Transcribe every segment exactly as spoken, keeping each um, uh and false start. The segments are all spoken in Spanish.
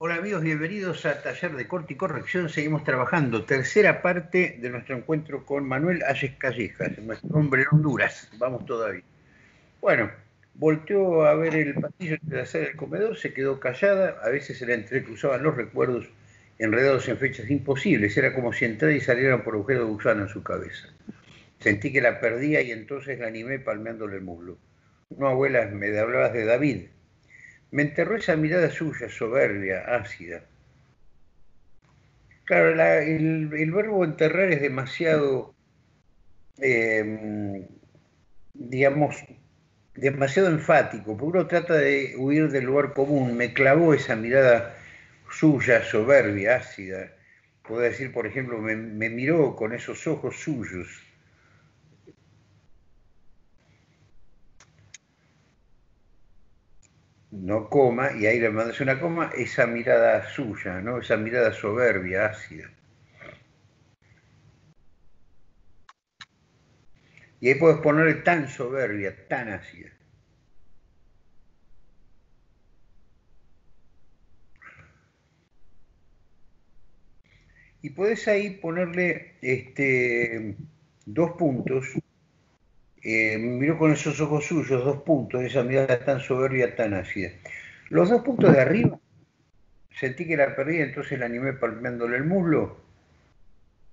Hola amigos, bienvenidos a Taller de Corte y Corrección. Seguimos trabajando, tercera parte de nuestro encuentro con Manuel Ayes Callejas, nuestro hombre en Honduras. Vamos todavía. Bueno, volteó a ver el pasillo de la sala del comedor, se quedó callada, a veces se le entrecruzaban los recuerdos enredados en fechas imposibles. Era como si entrara y salieran por agujeros de gusano en su cabeza. Sentí que la perdía y entonces la animé palmeándole el muslo. No, abuela, me hablabas de David. Me enterró esa mirada suya, soberbia, ácida. Claro, la, el, el verbo enterrar es demasiado, eh, digamos, demasiado enfático, porque uno trata de huir del lugar común. Me clavó esa mirada suya, soberbia, ácida. Puedo decir, por ejemplo, me, me miró con esos ojos suyos. No coma, y ahí le mandas una coma, esa mirada suya, ¿no? Esa mirada soberbia, ácida. Y ahí puedes ponerle tan soberbia, tan ácida. Y podés ahí ponerle este, dos puntos. Eh, miró con esos ojos suyos, dos puntos, esa mirada tan soberbia, tan ácida. Los dos puntos de arriba, sentí que la perdí, entonces la animé palmeándole el muslo.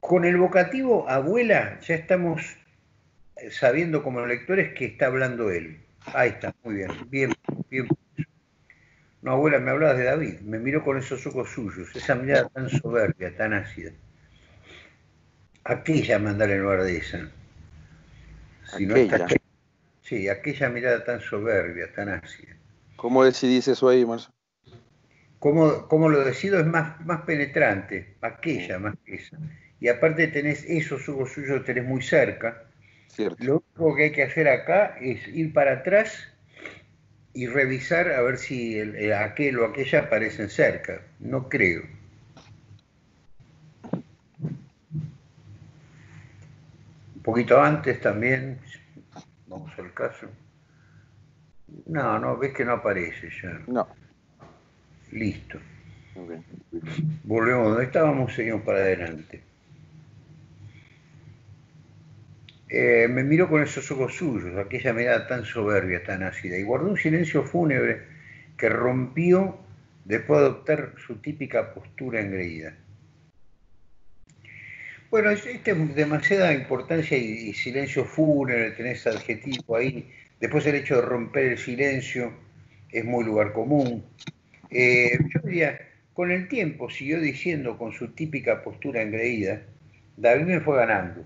Con el vocativo abuela, ya estamos sabiendo como lectores que está hablando él. Ahí está, muy bien, bien, bien. No, abuela, me hablabas de David, me miró con esos ojos suyos, esa mirada tan soberbia, tan ácida. Aquella mandarle en lugar de esa. Si no aquella. Está... Sí, aquella mirada tan soberbia, tan ácida. ¿Cómo decidís eso ahí, Marcelo? Como, como lo decido es más, más penetrante, aquella más que esa. Y aparte tenés esos ojos suyos, tenés muy cerca. Cierto. Lo único que hay que hacer acá es ir para atrás y revisar a ver si el, el aquel o aquella aparecen cerca. No creo. Poquito antes también, vamos al caso. No, no, ves que no aparece ya. No. Listo. Okay. Volvemos donde estábamos, seguimos para adelante. Eh, me miró con esos ojos suyos, aquella mirada tan soberbia, tan ácida, y guardó un silencio fúnebre que rompió después de adoptar su típica postura engreída. Bueno, esta es demasiada importancia y, y silencio fúnebre, tenés adjetivo ahí. Después el hecho de romper el silencio es muy lugar común. Eh, yo diría, con el tiempo siguió diciendo con su típica postura engreída, David me fue ganando.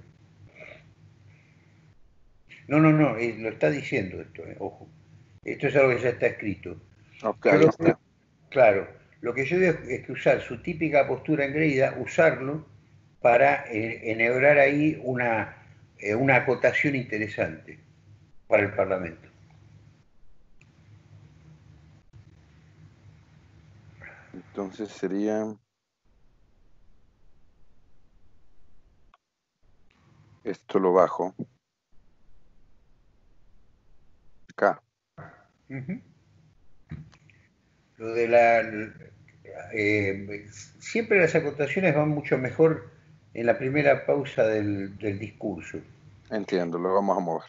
No, no, no, eh, lo está diciendo esto, eh, ojo. Esto es algo que ya está escrito. Okay, Pero, okay. Claro, lo que yo digo es que usar su típica postura engreída, usarlo, para enhebrar ahí una, una acotación interesante para el Parlamento. Entonces sería... Esto lo bajo. Acá. Uh-huh. Lo de la... Eh, siempre las acotaciones van mucho mejor... en la primera pausa del, del discurso. Entiendo, lo vamos a mover.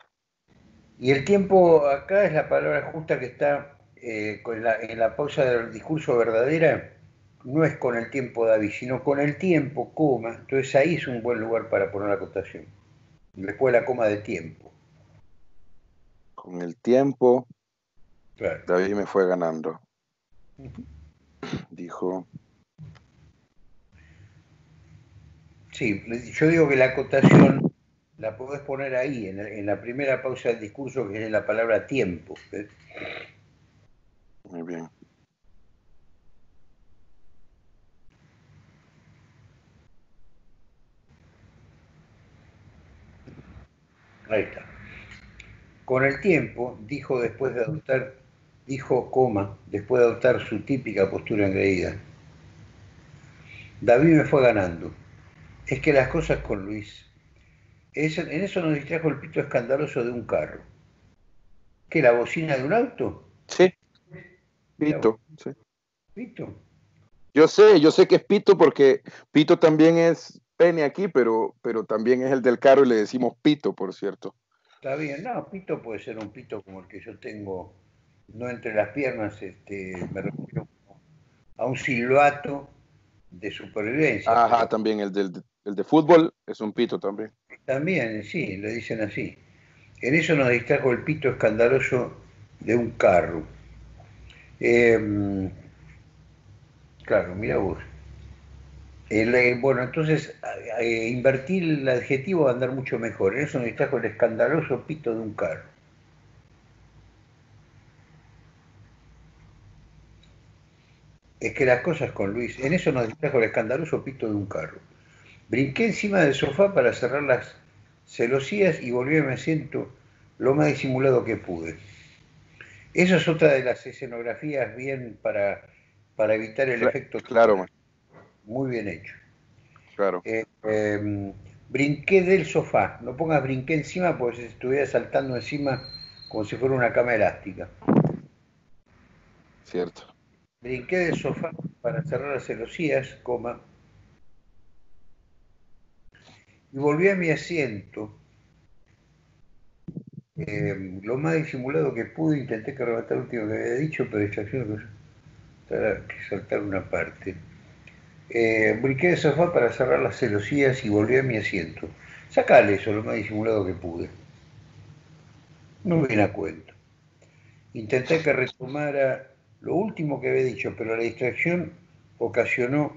Y el tiempo acá es la palabra justa que está eh, con la, en la pausa del discurso verdadera, no es con el tiempo David, sino con el tiempo, coma, entonces ahí es un buen lugar para poner la acotación. Después la coma de tiempo. Con el tiempo, claro. David me fue ganando. Uh-huh. Dijo... Sí, yo digo que la acotación la podés poner ahí, en la, en la primera pausa del discurso, que es la palabra tiempo. ¿Eh? Muy bien. Ahí está. Con el tiempo, dijo después de adoptar, dijo coma, después de adoptar su típica postura engreída. David me fue ganando. Es que las cosas con Luis, es, en eso nos distrajo el pito escandaloso de un carro. ¿Qué, la bocina de un auto? Sí, pito. Sí. ¿Pito? Yo sé, yo sé que es Pito porque Pito también es pene aquí, pero, pero también es el del carro y le decimos Pito, por cierto. Está bien, no, Pito puede ser un Pito como el que yo tengo, no entre las piernas, este, me refiero a un silbato de supervivencia. Ajá, también el del, el de fútbol es un Pito también. También, sí, le dicen así. En eso nos distrajo el pito escandaloso de un carro. Eh, claro, mira vos. El, eh, bueno, entonces, eh, invertir el adjetivo va a andar mucho mejor. En eso nos distrajo el escandaloso pito de un carro. Es que las cosas con Luis... En eso nos distrajo el escandaloso pito de un carro. Brinqué encima del sofá para cerrar las celosías y volví a mi asiento lo más disimulado que pude. Esa es otra de las escenografías bien para, para evitar el claro, efecto... Claro, man. Muy bien hecho. Claro. Eh, eh, brinqué del sofá. No pongas brinqué encima porque si estuviera saltando encima como si fuera una cama elástica. Cierto. Brinqué del sofá para cerrar las celosías, coma... Y volví a mi asiento. Eh, lo más disimulado que pude, intenté que arrebatar lo último que había dicho, pero esta acción tendrá que saltar una parte. Eh, brinqué de sofá para cerrar las celosías y volví a mi asiento. Sacale eso, lo más disimulado que pude. No me viene a cuento. Intenté que retomara lo último que había dicho, pero la distracción ocasionó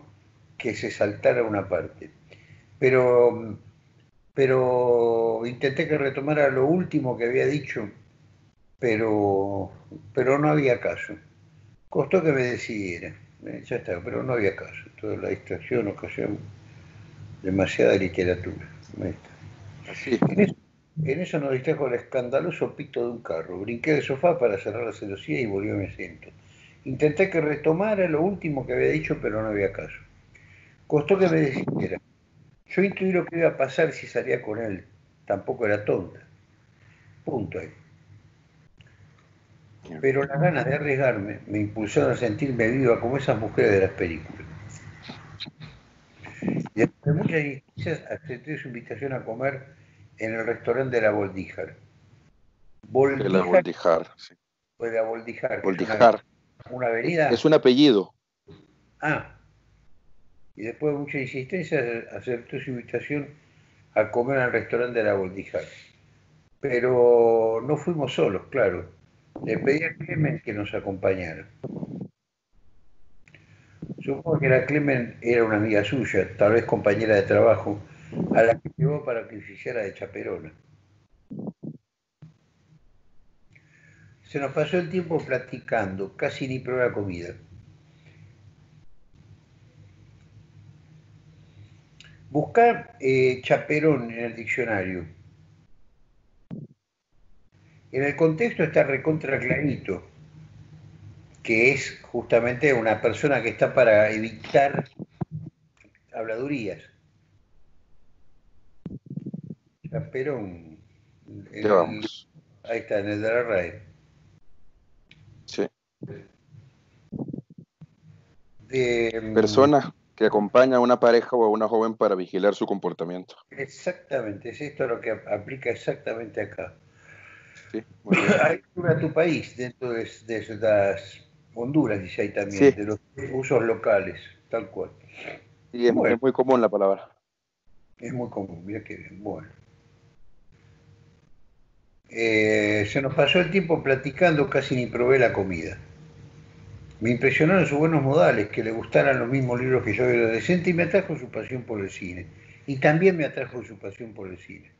que se saltara una parte. Pero, pero intenté que retomara lo último que había dicho, pero, pero no había caso. Costó que me decidiera, eh, ya está, pero no había caso. Toda la distracción ocasionó demasiada literatura. Así. En, eso, en eso nos distrajo el escandaloso pito de un carro. Brinqué del sofá para cerrar la celosía y volví a mi asiento. Intenté que retomara lo último que había dicho, pero no había caso. Costó que me decidiera. Yo intuí lo que iba a pasar si salía con él. Tampoco era tonta. Punto ahí. Pero las ganas de arriesgarme me impulsaron a sentirme viva como esas mujeres de las películas. Y entre muchas distancias acepté su invitación a comer en el restaurante de la Boldíjar. Boldíjar. De la Boldíjar, sí. O de la Boldíjar. Boldíjar. Una, una avenida. Es un apellido. Ah. Y después de mucha insistencia aceptó su invitación a comer al restaurante de la Boldíjar. Pero no fuimos solos, claro. Le pedí a Clemen que nos acompañara. Supongo que la Clemen era una amiga suya, tal vez compañera de trabajo, a la que llevó para que hiciera de chaperona. Se nos pasó el tiempo platicando, casi ni probé la comida. Buscar eh, chaperón en el diccionario. En el contexto está recontra clarito, que es justamente una persona que está para evitar habladurías. Chaperón. El, vamos. Ahí está, en el de la RAE. Sí. De, persona que acompaña a una pareja o a una joven para vigilar su comportamiento. Exactamente, es esto lo que aplica exactamente acá. Sí, muy bien. Ahí a tu país, dentro de, de las Honduras, dice ahí también, sí. De los usos locales, tal cual. Y es, bueno, es muy común la palabra. Es muy común, mira qué bien, bueno. Eh, se nos pasó el tiempo platicando, casi ni probé la comida. Me impresionaron sus buenos modales, que le gustaran los mismos libros que yo era adolescente, y me atrajo su pasión por el cine. Y también me atrajo su pasión por el cine.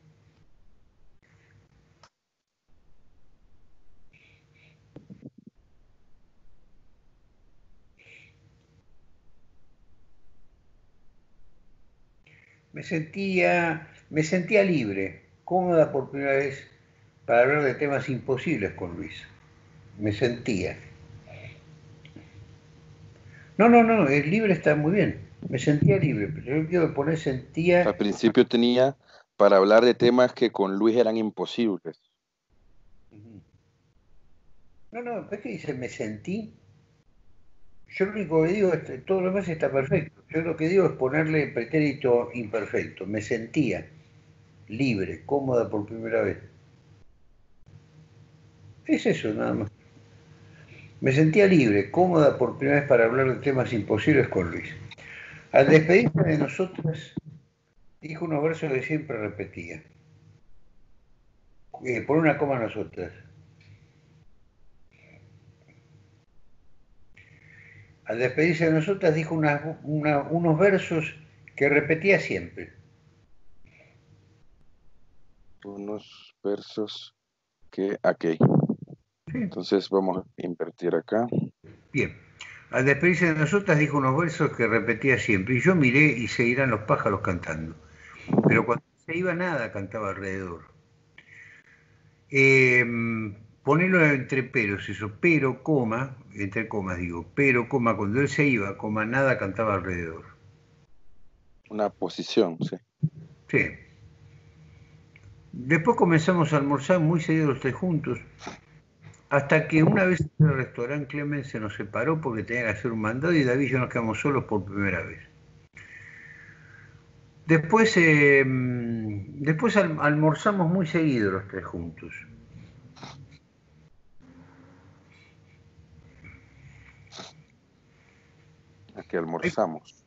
Me sentía, me sentía libre, cómoda por primera vez para hablar de temas imposibles con Luis. Me sentía... No, no, no, el libre está muy bien. Me sentía libre, pero yo quiero poner sentía... Al principio tenía para hablar de temas que con Luis eran imposibles. No, no, ¿qué dice? Me sentí... Yo lo único que digo es que todo lo demás está perfecto. Yo lo que digo es ponerle pretérito imperfecto. Me sentía libre, cómoda por primera vez. Es eso, nada más. Me sentía libre, cómoda por primera vez para hablar de temas imposibles con Luis. Al despedirme de nosotras, dijo unos versos que siempre repetía. Eh, por una coma nosotras. Al despedirse de nosotras dijo una, una, unos versos que repetía siempre. Unos versos que... aquí. Sí. Entonces vamos a invertir acá. Bien. Al despedirse de nosotras dijo unos versos que repetía siempre. Y yo miré y se irán los pájaros cantando. Pero cuando se iba nada cantaba alrededor. Eh, Ponelo entre peros, eso, pero, coma, entre comas digo, pero, coma, cuando él se iba, coma, nada cantaba alrededor. Una posición, sí. Sí. Después comenzamos a almorzar muy seguidos los tres juntos, hasta que una vez en el restaurante Clemen se nos separó porque tenía que hacer un mandado y David y yo nos quedamos solos por primera vez. Después, eh, después almorzamos muy seguidos los tres juntos. Que almorzamos.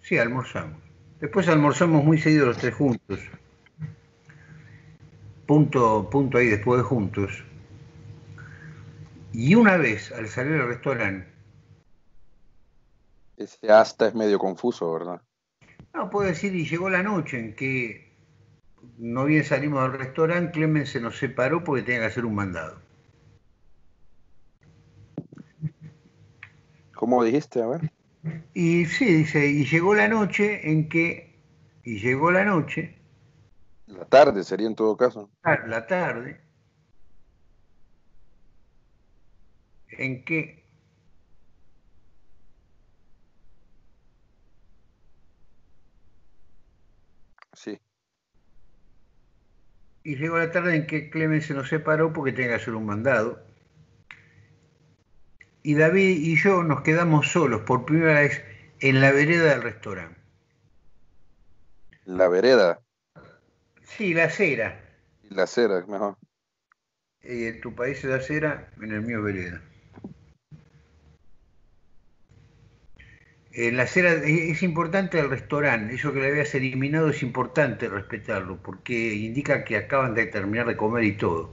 Sí, almorzamos. Después almorzamos muy seguido los tres juntos. Punto, punto ahí después de juntos. Y una vez, al salir del restaurante... Ese hasta es medio confuso, ¿verdad? No, puedo decir, y llegó la noche en que no bien salimos del restaurante, Clemen se nos separó porque tenía que hacer un mandado. ¿Cómo dijiste? A ver... Y sí, dice, y llegó la noche en que, y llegó la noche. La tarde sería en todo caso. La tarde. En que. Sí. Y llegó la tarde en que Clemen se nos separó porque tenía que hacer un mandado. Y David y yo nos quedamos solos por primera vez en la vereda del restaurante. ¿La vereda? Sí, la acera. La acera, es mejor. Eh, tu país es la acera, en el mío vereda. Eh, la acera es importante el restaurante, eso que le habías eliminado es importante respetarlo, porque indica que acaban de terminar de comer y todo.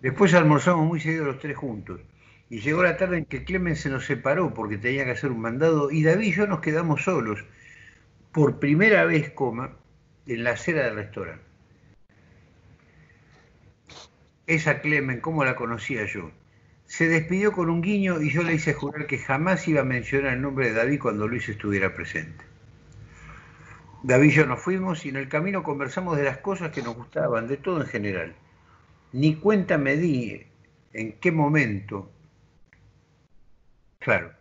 Después almorzamos muy seguido los tres juntos. Y llegó la tarde en que Clemen se nos separó porque tenía que hacer un mandado y David y yo nos quedamos solos, por primera vez, coma, en la acera del restaurante. Esa Clemen, ¿cómo la conocía yo? Se despidió con un guiño y yo le hice jurar que jamás iba a mencionar el nombre de David cuando Luis estuviera presente. David y yo nos fuimos y en el camino conversamos de las cosas que nos gustaban, de todo en general. Ni cuenta me di en qué momento... Claro,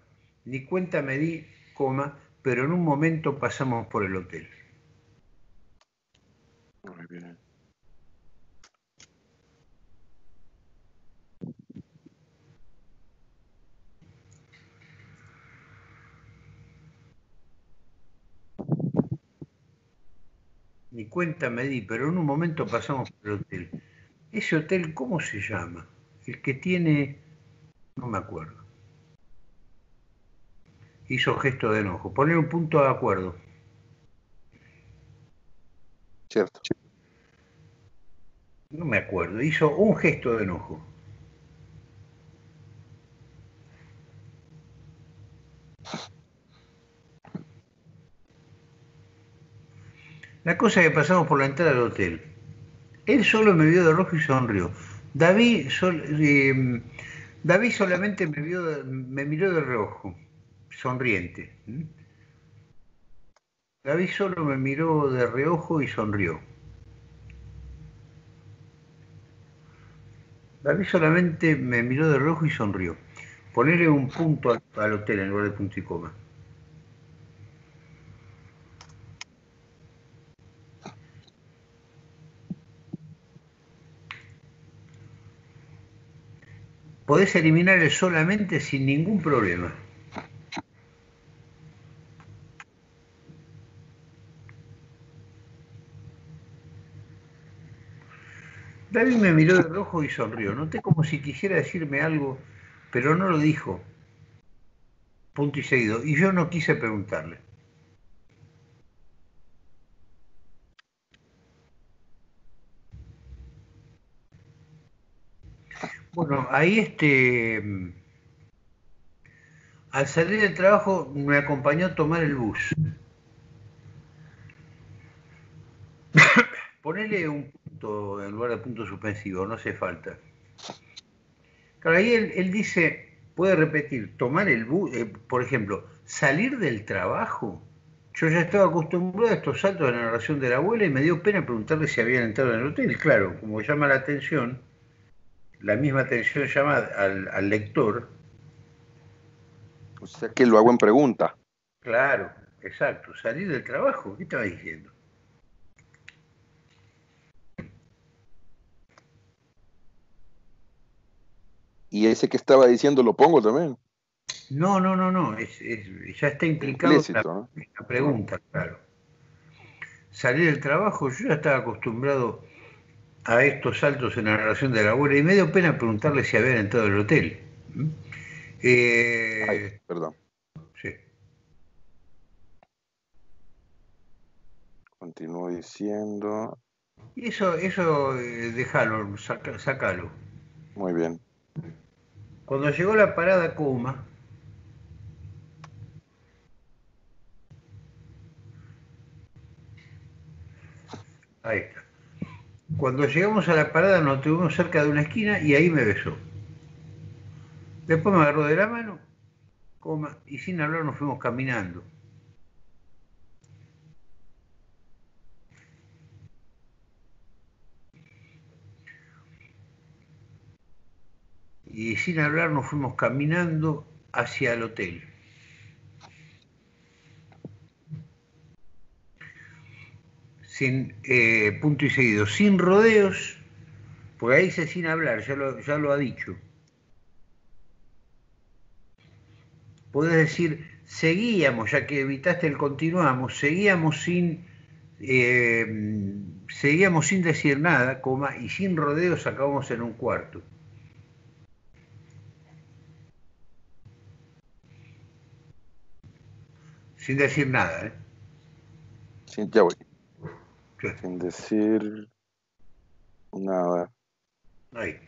ni cuenta me di, coma, pero en un momento pasamos por el hotel. Muy bien. Ni cuenta me di, pero en un momento pasamos por el hotel. Ese hotel, ¿cómo se llama? El que tiene... no me acuerdo. Hizo gesto de enojo. Poner un punto de acuerdo. Cierto. No me acuerdo. Hizo un gesto de enojo. La cosa es que pasamos por la entrada del hotel. Él solo me vio de rojo y sonrió. David, sol, eh, David solamente me, vio, me miró de rojo. Sonriente. David solo me miró de reojo y sonrió. David solamente me miró de reojo y sonrió. Ponerle un punto al hotel en lugar de punto y coma. podés eliminarle solamente sin ningún problema. David me miró de rojo y sonrió. Noté como si quisiera decirme algo, pero no lo dijo. Punto y seguido. Y yo no quise preguntarle. Bueno, ahí este... al salir del trabajo me acompañó a tomar el bus. Ponele un punto en lugar de punto suspensivo, no hace falta. Claro, ahí él, él dice, puede repetir, tomar el bus, eh, por ejemplo, salir del trabajo. Yo ya estaba acostumbrado a estos saltos de la narración de la abuela y me dio pena preguntarle si habían entrado en el hotel. Claro, como llama la atención, la misma atención llama al, al lector. O sea que lo hago en pregunta. Claro, exacto, salir del trabajo, ¿qué estaba diciendo? Y ese que estaba diciendo lo pongo también. No, no, no, no. Es, es, ya está implicado implícito, la, ¿no? La pregunta, claro. Salir del trabajo, yo ya estaba acostumbrado a estos saltos en la narración de la abuela y me dio pena preguntarle si habían entrado al hotel. Eh, Ay, perdón. Sí. Continúo diciendo. Y eso, eso eh, déjalo, saca, sacalo. Muy bien. Cuando llegó la parada Coma, ahí está. Cuando llegamos a la parada nos tuvimos cerca de una esquina y ahí me besó. Después me agarró de la mano, Coma, y sin hablar nos fuimos caminando. Y sin hablar nos fuimos caminando hacia el hotel. Sin, eh, punto y seguido, sin rodeos, porque ahí dice sin hablar, ya lo, ya lo ha dicho. Podés decir, seguíamos, ya que evitaste el continuamos, seguíamos sin, eh, seguíamos sin decir nada, coma, y sin rodeos acabamos en un cuarto. Sin decir nada, ¿eh? Sin, ya voy. ¿Qué? Sin decir nada. Ahí.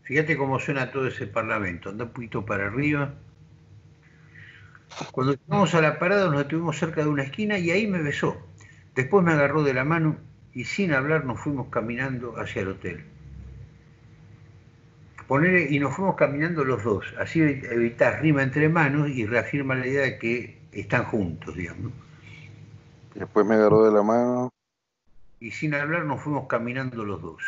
Fíjate cómo suena todo ese parlamento. Anda un poquito para arriba. Cuando llegamos a la parada nos detuvimos cerca de una esquina y ahí me besó. Después me agarró de la mano y sin hablar nos fuimos caminando hacia el hotel. Ponele, y nos fuimos caminando los dos. Así evitás rima entre manos y reafirma la idea de que están juntos, digamos. Después me agarró de la mano. Y sin hablar nos fuimos caminando los dos.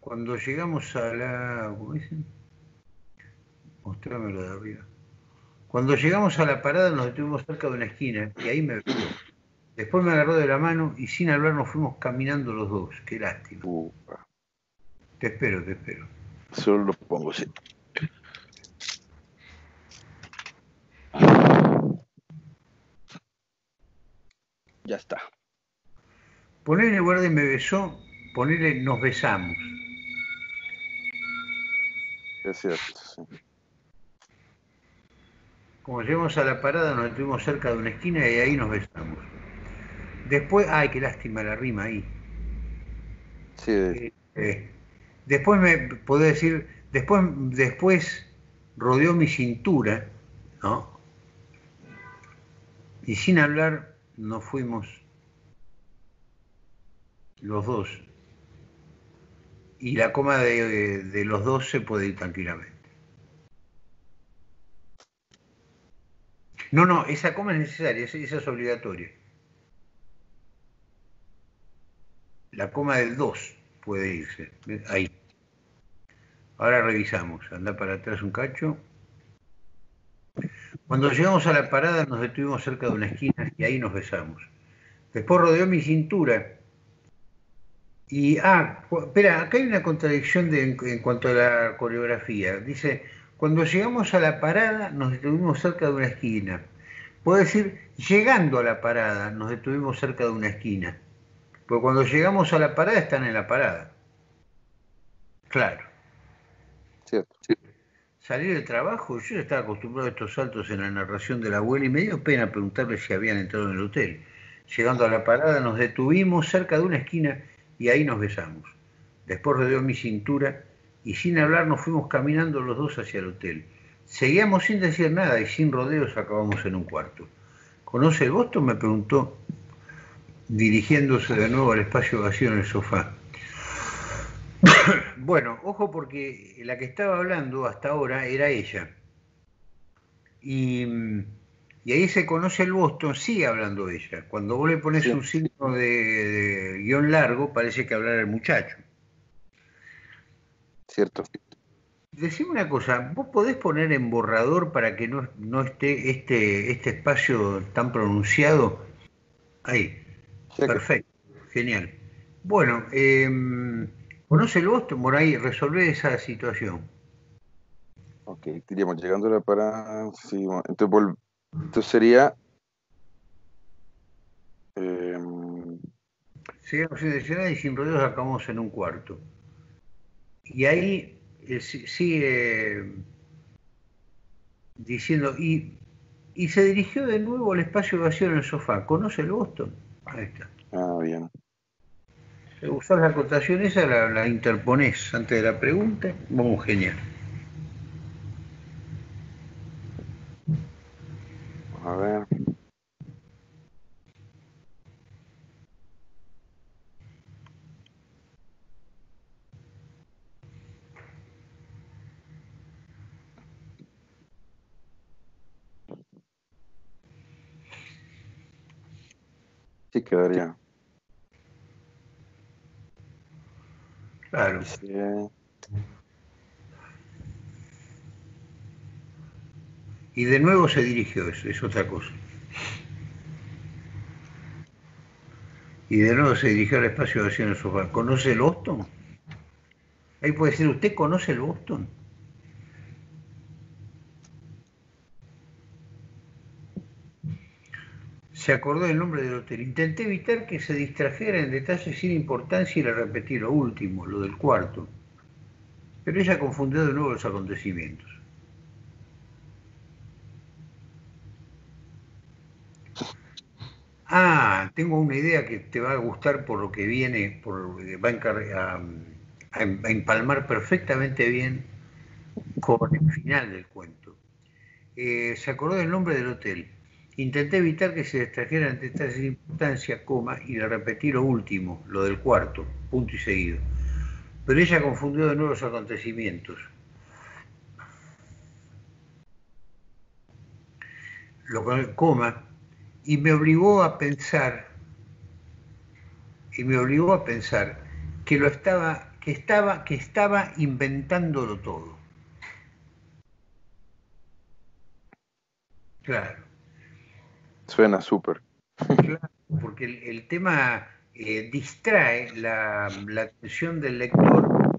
Cuando llegamos a la... ¿Cómo dicen? Mostrámelo de arriba. Cuando llegamos a la parada nos detuvimos cerca de una esquina y ahí me... Después me agarró de la mano y sin hablar nos fuimos caminando los dos. Qué lástima. Upa. Te espero, te espero. Solo lo pongo, sí. Ya está. Poner en lugar de me besó, ponerle nos besamos. Es cierto, sí. Como llegamos a la parada, nos estuvimos cerca de una esquina y ahí nos besamos. Después, ay, qué lástima la rima ahí. Sí. Eh, eh, después me podés decir, después, después rodeó mi cintura, ¿no? Y sin hablar. Nos fuimos los dos. Y la coma de, de, de los dos se puede ir tranquilamente. No, no, esa coma es necesaria, esa, esa es obligatoria. La coma del dos puede irse. Ahí. Ahora revisamos. Anda para atrás un cacho. Cuando llegamos a la parada nos detuvimos cerca de una esquina y ahí nos besamos. Después rodeó mi cintura Y, ah, espera, acá hay una contradicción de, en, en cuanto a la coreografía. Dice, cuando llegamos a la parada nos detuvimos cerca de una esquina. Puede decir, llegando a la parada nos detuvimos cerca de una esquina. Porque cuando llegamos a la parada están en la parada. Claro. Cierto, cierto. Salir del trabajo, yo estaba acostumbrado a estos saltos en la narración de la abuela y me dio pena preguntarle si habían entrado en el hotel. Llegando a la parada nos detuvimos cerca de una esquina y ahí nos besamos. Después rodeó mi cintura y sin hablar nos fuimos caminando los dos hacia el hotel. Seguíamos sin decir nada y sin rodeos acabamos en un cuarto. ¿Conoce Boston? Me preguntó, dirigiéndose de nuevo al espacio vacío en el sofá. Bueno, ojo porque la que estaba hablando hasta ahora era ella. Y, y ahí se conoce el Boston, sigue hablando ella. Cuando vos le pones sí. un signo de, de guión largo, parece que hablara el muchacho. Cierto. Decime una cosa, ¿vos podés poner en borrador para que no, no esté este, este espacio tan pronunciado? Ahí, sí, perfecto, que... genial. Bueno, eh, ¿conoce el Boston? Bueno, ahí resolvé esa situación. Ok, diríamos, llegando a la parada, sí, bueno, entonces, vol... entonces sería... Eh... Sigamos sin decir nada y sin rodeos acabamos en un cuarto. Y ahí... sigue diciendo y, y se dirigió de nuevo al espacio vacío en el sofá. ¿Conoce el Boston? Ahí está. Ah, bien. Usás la acotación esa, la, la interponés antes de la pregunta. Vamos, genial. A ver. Sí, quedaría. Claro. Sí. Y de nuevo se dirigió, eso es otra cosa. Y de nuevo se dirigió al espacio vacío en el sofá. ¿Conoce el Boston? Ahí puede decir, ¿usted conoce el Boston? Se acordó el nombre del hotel. Intenté evitar que se distrajera en detalles sin importancia y le repetí lo último, lo del cuarto. Pero ella confundió de nuevo los acontecimientos. Ah, tengo una idea que te va a gustar por lo que viene, por, va a, a, a empalmar perfectamente bien con el final del cuento. Eh, se acordó el nombre del hotel. Intenté evitar que se distrajera ante esta circunstancia, coma, y le repetí lo último, lo del cuarto, punto y seguido. Pero ella confundió de nuevo los acontecimientos. Lo con el coma, y me obligó a pensar, y me obligó a pensar que lo estaba, que estaba, que estaba inventándolo todo. Claro. Suena súper. Claro, porque el, el tema eh, distrae la, la atención del lector,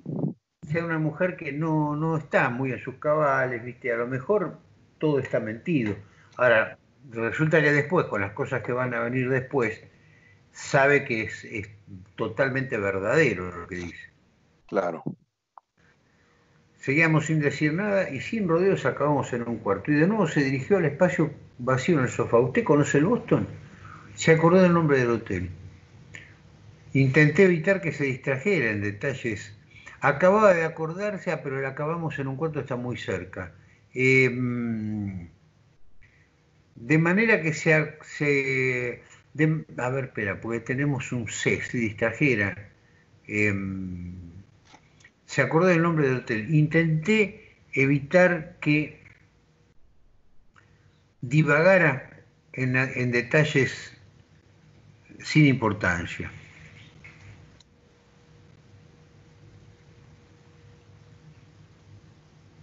sea una mujer que no, no está muy en sus cabales, viste, a lo mejor todo está mentido. Ahora, resulta que después, con las cosas que van a venir después, sabe que es, es totalmente verdadero lo que dice. Claro. Seguíamos sin decir nada y sin rodeos acabamos en un cuarto. Y de nuevo se dirigió al espacio vacío en el sofá. ¿Usted conoce el Boston? Se acordó del nombre del hotel. Intenté evitar que se distrajera en detalles. Acababa de acordarse, ah, pero la acabamos en un cuarto, está muy cerca. Eh, de manera que se... se de, a ver, espera, porque tenemos un C, se distrajera. Eh, Se acordó del nombre del hotel. Intenté evitar que divagara en, en detalles sin importancia.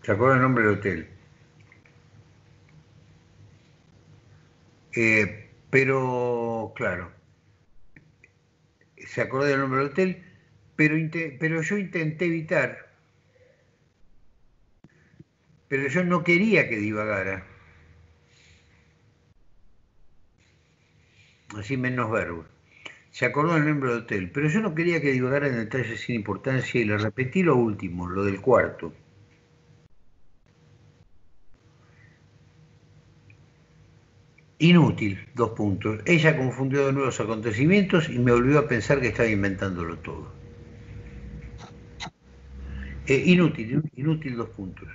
Se acordó del nombre del hotel. Eh, pero, claro, se acordó del nombre del hotel... pero, pero yo intenté evitar. Pero yo no quería que divagara. Así menos verbo. Se acordó el nombre del hotel, pero yo no quería que divagara en detalles sin importancia y le repetí lo último, lo del cuarto. Inútil, dos puntos. Ella confundió de nuevo los acontecimientos y me obligó a pensar que estaba inventándolo todo. Eh, inútil, inútil, dos puntos.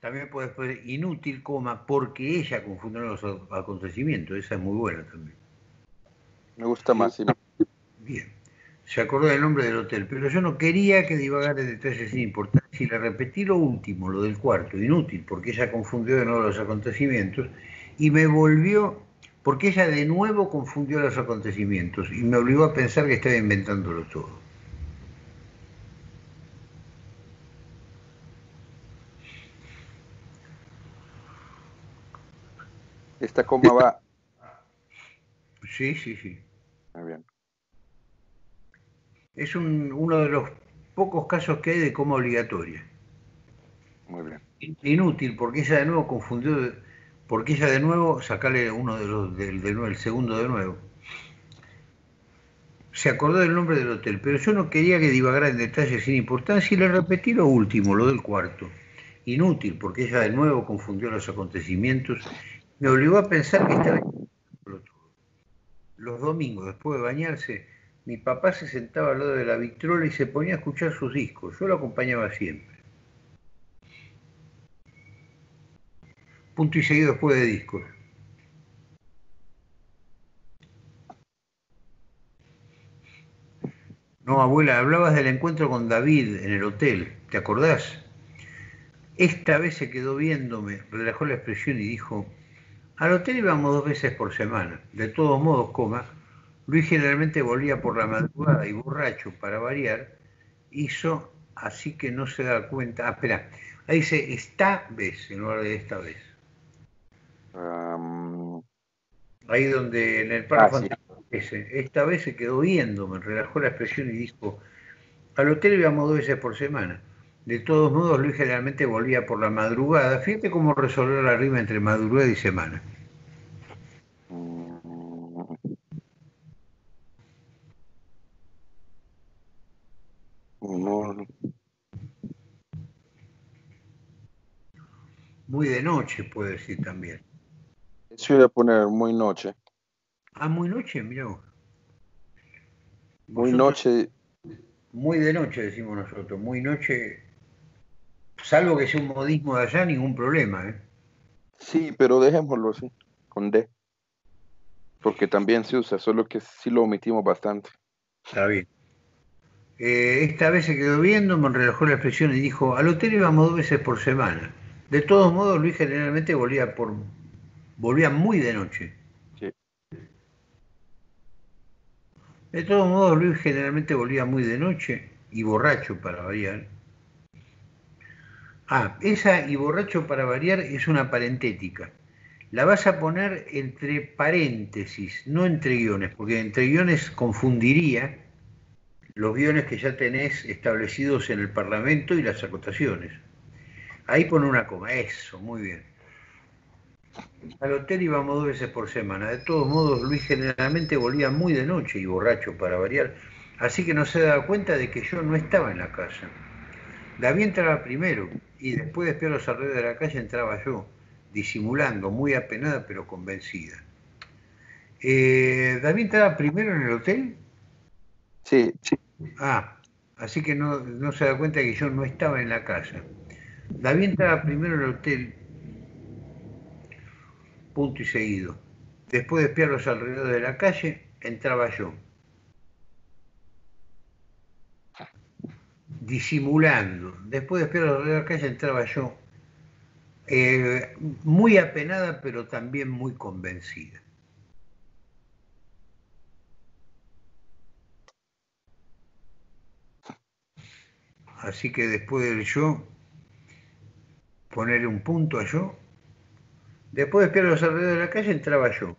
También puede ser inútil, coma, porque ella confundió los acontecimientos. Esa es muy buena también. Me gusta más. Sí. Bien. Se acordó del nombre del hotel, pero yo no quería que divagara en detalles sin importancia y le repetí lo último, lo del cuarto. Inútil, porque ella confundió de nuevo los acontecimientos y me volvió, porque ella de nuevo confundió los acontecimientos y me obligó a pensar que estaba inventándolo todo. ¿Esta coma va? Sí, sí, sí. Muy bien. Es un, uno de los pocos casos que hay de coma obligatoria. Muy bien. Inútil, porque ella de nuevo confundió, porque ella de nuevo, sacarle uno de los, del, del, el segundo de nuevo. Se acordó del nombre del hotel, pero yo no quería que divagara en detalles sin importancia y le repetí lo último, lo del cuarto. Inútil, porque ella de nuevo confundió los acontecimientos. Me obligó a pensar que estaba... Los domingos, después de bañarse, mi papá se sentaba al lado de la vitrola y se ponía a escuchar sus discos. Yo lo acompañaba siempre. Punto y seguido después de discos. No, abuela, hablabas del encuentro con David en el hotel. ¿Te acordás? Esta vez se quedó viéndome, relajó la expresión y dijo... Al hotel íbamos dos veces por semana. De todos modos, coma, Luis generalmente volvía por la madrugada y borracho, para variar, hizo así que no se da cuenta... Ah, espera, ahí dice esta vez, en lugar de esta vez. Um... Ahí donde, en el párrafo ah, sí. Ese, esta vez se quedó viendo, me relajó la expresión y dijo, al hotel íbamos dos veces por semana. De todos modos, Luis generalmente volvía por la madrugada. Fíjate cómo resolvió la rima entre madrugada y semana. Muy de noche, puede decir también. Eso iba a poner muy noche. Ah, muy noche, mirá vos. Muy noche. Muy de noche, decimos nosotros. Muy noche... Salvo que sea un modismo de allá, ningún problema, ¿eh? Sí, pero dejémoslo así, con D. Porque también se usa, solo que sí lo omitimos bastante. Está bien. Eh, esta vez se quedó viendo, me relajó la expresión y dijo, al hotel íbamos dos veces por semana. De todos modos, Luis generalmente volvía por volvía muy de noche. Sí. De todos modos, Luis generalmente volvía muy de noche y borracho para variar. Ah, esa y borracho para variar es una parentética. La vas a poner entre paréntesis, no entre guiones, porque entre guiones confundiría los guiones que ya tenés establecidos en el Parlamento y las acotaciones. Ahí pone una coma, eso, muy bien. Al hotel íbamos dos veces por semana. De todos modos, Luis generalmente volvía muy de noche y borracho para variar, así que no se daba cuenta de que yo no estaba en la casa. David entraba primero y después de espiar los alrededores de la calle entraba yo, disimulando, muy apenada pero convencida. Eh, ¿David entraba primero en el hotel? Sí, sí. Ah, así que no, no se da cuenta que yo no estaba en la casa. David entraba primero en el hotel, punto y seguido. Después de espiar los alrededores de la calle entraba yo. Disimulando. Después de esperar a la calle entraba yo, eh, muy apenada pero también muy convencida. Así que después del yo, ponerle un punto a yo. Después de esperar a los alrededores de la calle entraba yo,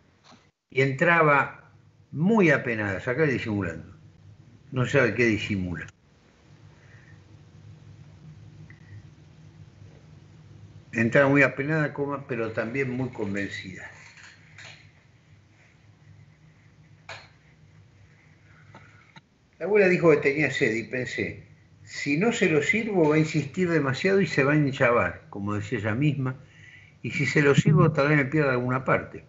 y entraba muy apenada, acá disimulando. No sabe qué disimula. Entraba muy apenada, pero también muy convencida. La abuela dijo que tenía sed y pensé, si no se lo sirvo va a insistir demasiado y se va a enchavar, como decía ella misma, y si se lo sirvo tal vez me pierda alguna parte.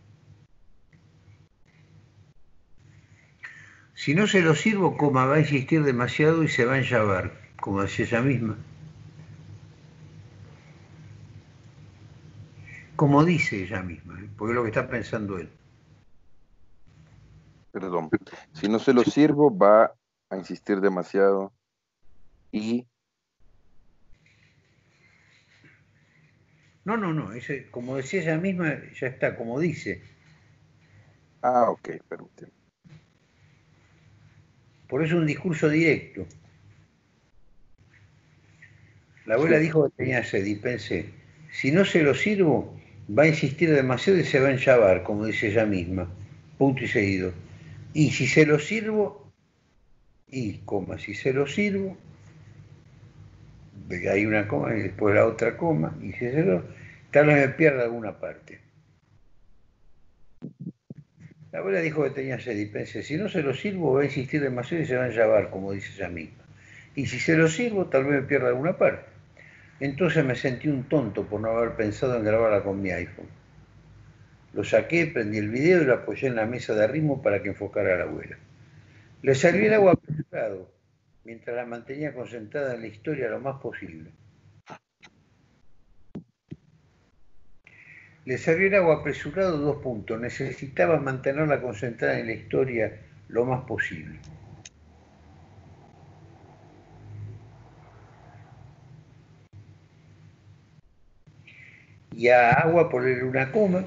Si no se lo sirvo, coma, va a insistir demasiado y se va a enchavar, como decía ella misma. Como dice ella misma, ¿eh? Porque es lo que está pensando él. Perdón, si no se lo sirvo va a insistir demasiado y... No, no, no, ese, como decía ella misma, ya está, como dice. Ah, ok, permíteme. Por eso es un discurso directo. La abuela sí dijo que tenía sed y pensé, si no se lo sirvo va a insistir demasiado y se va a enchavar, como dice ella misma, punto y seguido. Y si se lo sirvo, y coma, si se lo sirvo, hay una coma y después la otra coma, y si se lo, tal vez me pierda alguna parte. La abuela dijo que tenía sed y pensé, si no se lo sirvo va a insistir demasiado y se va a enllavar, como dice ella misma. Y si se lo sirvo, tal vez me pierda alguna parte. Entonces me sentí un tonto por no haber pensado en grabarla con mi iPhone. Lo saqué, prendí el video y lo apoyé en la mesa de arrimo para que enfocara a la abuela. Le serví el agua apresurado, mientras la mantenía concentrada en la historia lo más posible. Le serví el agua apresurado, dos puntos. Necesitaba mantenerla concentrada en la historia lo más posible. Y a agua ponerle una coma.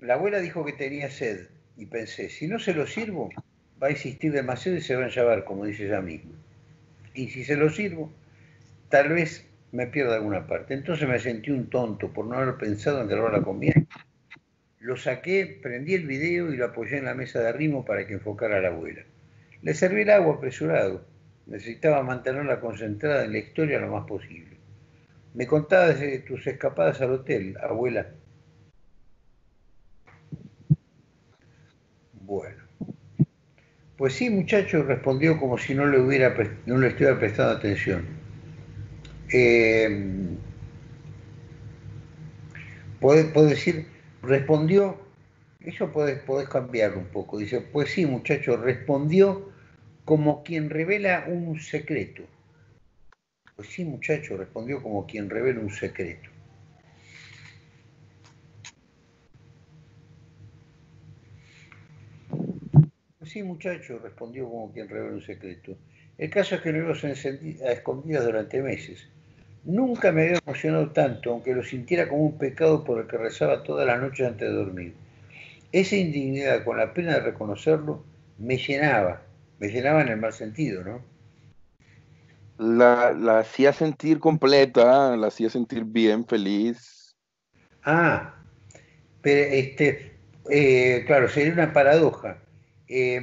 La abuela dijo que tenía sed y pensé, si no se lo sirvo, va a insistir demasiado y se va a enchavar, como dice ella misma. Y si se lo sirvo, tal vez me pierda alguna parte. Entonces me sentí un tonto por no haber pensado en grabarla con mi. Lo saqué, prendí el video y lo apoyé en la mesa de arrimo para que enfocara a la abuela. Le serví el agua apresurado. Necesitaba mantenerla concentrada en la historia lo más posible. Me contabas de tus escapadas al hotel, abuela. Bueno. Pues sí, muchacho, respondió como si no le hubiera, no le estuviera prestando atención. Eh, ¿podés, podés decir, respondió, eso podés, podés cambiarlo un poco. Dice, pues sí, muchacho, respondió como quien revela un secreto. Pues sí, muchacho, respondió como quien revela un secreto. Pues sí, muchacho, respondió como quien revela un secreto. El caso es que lo vimos a escondidas durante meses. Nunca me había emocionado tanto, aunque lo sintiera como un pecado por el que rezaba todas las noches antes de dormir. Esa indignidad, con la pena de reconocerlo, me llenaba. Me llenaba en el mal sentido, ¿no? La, la hacía sentir completa, la hacía sentir bien, feliz. Ah, pero este, eh, claro, sería una paradoja. Eh,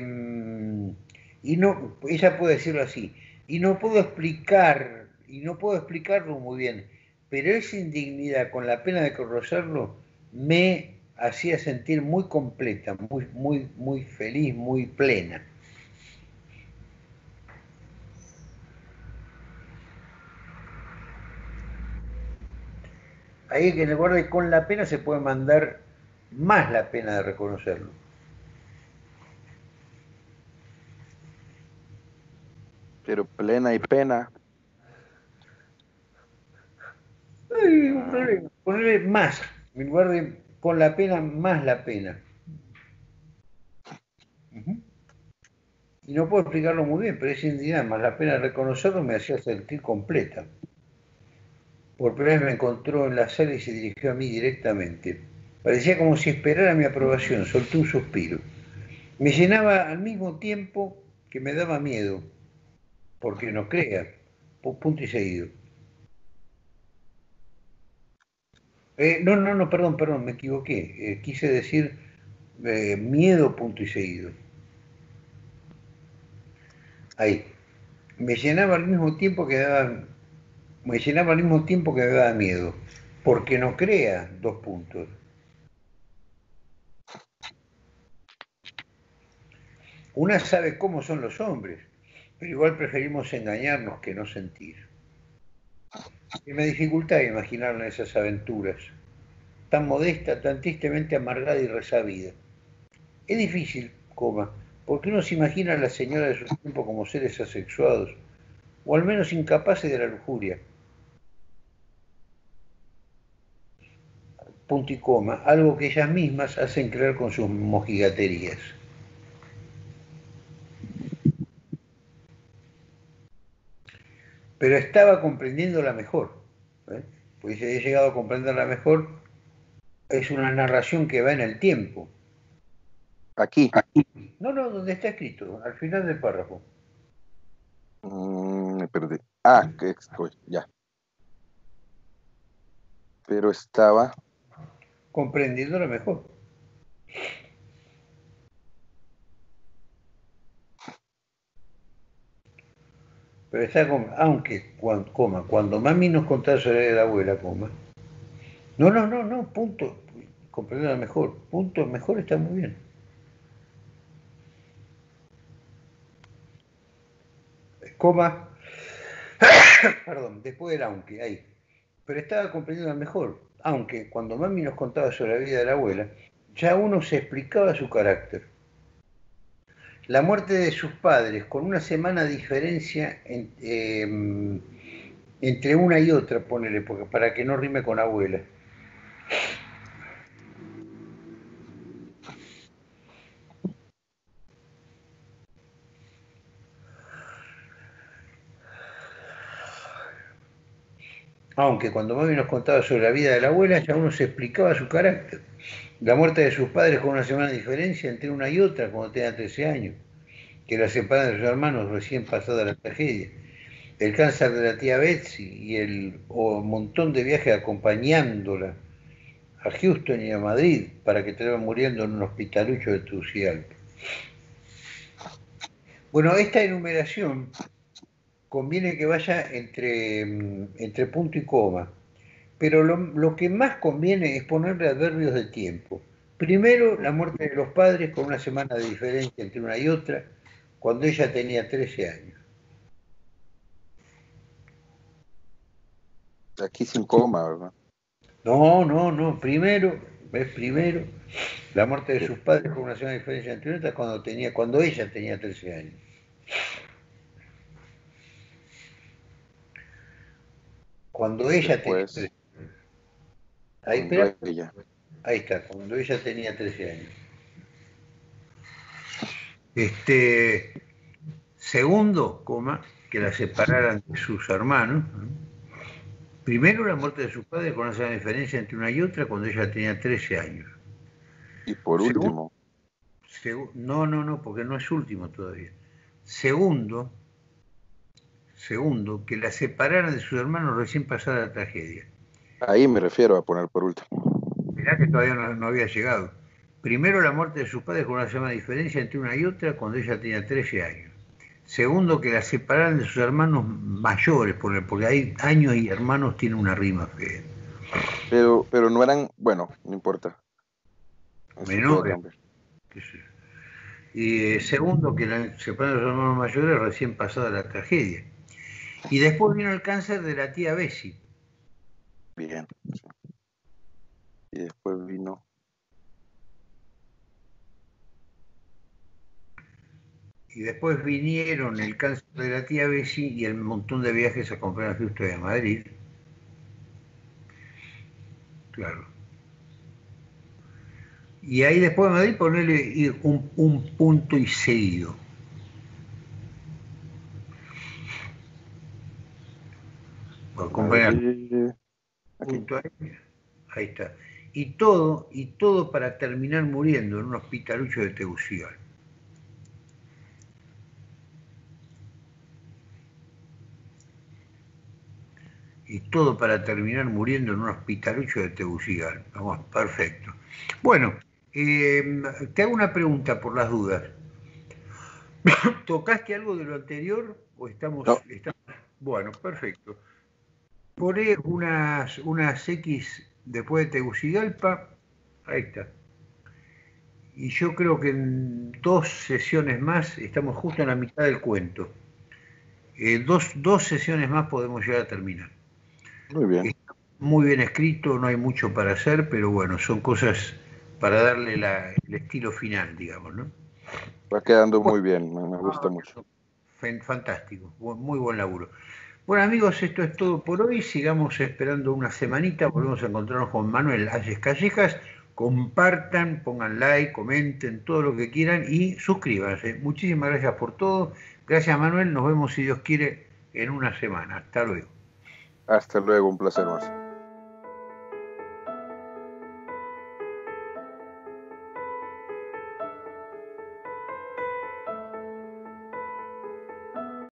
y no, ella puede decirlo así. Y no puedo explicar, y no puedo explicarlo muy bien, pero esa indignidad, con la pena de corrosarlo, me hacía sentir muy completa, muy, muy, muy feliz, muy plena. Ahí que en el lugar de con la pena se puede mandar más la pena de reconocerlo. Pero plena y pena. Ay, un problema. Ponerle más. En lugar de con la pena, más la pena. Uh-huh. Y no puedo explicarlo muy bien, pero esa indignidad, más la pena de reconocerlo, me hacía sentir completa. Por primera vez me encontró en la sala y se dirigió a mí directamente. Parecía como si esperara mi aprobación, soltó un suspiro. Me llenaba al mismo tiempo que me daba miedo, porque no crea, punto y seguido. Eh, no, no, no, perdón, perdón, me equivoqué. Eh, quise decir eh, miedo punto y seguido. Ahí. Me llenaba al mismo tiempo que daba... Me llenaba al mismo tiempo que me daba miedo. Porque no crea dos puntos. Una sabe cómo son los hombres, pero igual preferimos engañarnos que no sentir. Y me dificultaba imaginarme esas aventuras, tan modesta, tan tristemente amargada y resabida. Es difícil, coma, porque uno se imagina a la señora de su tiempo como seres asexuados, o al menos incapaces de la lujuria. Punto y coma, algo que ellas mismas hacen creer con sus mojigaterías. Pero estaba comprendiéndola mejor, ¿eh? Pues si he llegado a comprenderla mejor, es una narración que va en el tiempo. Aquí. No, no, donde está escrito, al final del párrafo. Mm, me perdí. Ah, que estoy, ya. Pero estaba... comprendiéndola mejor. Pero está con, aunque, cuando, coma, cuando mami nos contaba sobre la abuela, coma. No, no, no, no, punto. Comprenderla mejor. Punto, mejor está muy bien. Coma. Perdón, después del aunque, ahí. Pero estaba comprendiendo mejor. Aunque cuando mami nos contaba sobre la vida de la abuela, ya uno se explicaba su carácter. La muerte de sus padres, con una semana de diferencia en, eh, entre una y otra, ponele, porque, para que no rime con abuela. Aunque cuando mami nos contaba sobre la vida de la abuela, ya uno se explicaba su carácter. La muerte de sus padres con una semana de diferencia entre una y otra cuando tenía trece años, que la separan de sus hermanos recién pasada la tragedia, el cáncer de la tía Betsy y el o, montón de viajes acompañándola a Houston y a Madrid para que te vayan muriendo en un hospitalucho de Tegucigalpa. Bueno, esta enumeración conviene que vaya entre, entre punto y coma. Pero lo, lo que más conviene es ponerle adverbios de tiempo. Primero, la muerte de los padres con una semana de diferencia entre una y otra, cuando ella tenía trece años. Aquí sin coma, ¿verdad? No, no, no. Primero, ¿ves? Primero, la muerte de sus padres con una semana de diferencia entre una y otra, cuando, tenía, cuando ella tenía trece años. Cuando ella Después, tenía trece años. Ahí, espera, ella. Ahí está, cuando ella tenía trece años. Este, segundo, coma, que la separaran de sus hermanos. Primero, la muerte de sus padres con esa diferencia entre una y otra cuando ella tenía trece años. Y por último. Segundo, seg, no, no, no, porque no es último todavía. Segundo, segundo, que la separaran de sus hermanos recién pasada la tragedia. Ahí me refiero a poner por último. Mirá que todavía no, no había llegado. Primero, la muerte de sus padres con una semana de diferencia entre una y otra cuando ella tenía trece años. Segundo, que la separaran de sus hermanos mayores, porque hay años y hermanos tiene una rima fea. Pero, pero no eran, bueno, no importa. Menores. Eh, segundo, que la separaron de sus hermanos mayores recién pasada la tragedia. Y después vino el cáncer de la tía Betsy. Bien. Y después vino... Y después vinieron el cáncer de la tía Betsy y el montón de viajes a comprar a Houston y a Madrid. Claro. Y ahí después de Madrid ponerle un, un punto y seguido. Acompañar. Junto a ella. Ahí está. Y todo, y todo para terminar muriendo en un hospitalucho de Tegucigalpa. y todo para terminar muriendo en un hospitalucho de Tegucigalpa. Vamos, perfecto. Bueno, eh, te hago una pregunta por las dudas. ¿Tocaste algo de lo anterior o estamos...? No. estamos... Bueno, perfecto. Poné unas, unas X después de Tegucigalpa. Ahí está. Y yo creo que en dos sesiones más, estamos justo en la mitad del cuento. Eh, dos, dos sesiones más podemos llegar a terminar. Muy bien. Está muy bien escrito, no hay mucho para hacer, pero bueno, son cosas para darle la, el estilo final, digamos, ¿no? Va quedando muy bien, me gusta mucho. Fantástico, muy buen laburo. Bueno, amigos, esto es todo por hoy. Sigamos esperando una semanita. Volvemos a encontrarnos con Manuel Ayes Callejas. Compartan, pongan like, comenten, todo lo que quieran y suscríbanse. Muchísimas gracias por todo. Gracias, Manuel. Nos vemos, si Dios quiere, en una semana. Hasta luego. Hasta luego. Un placer más.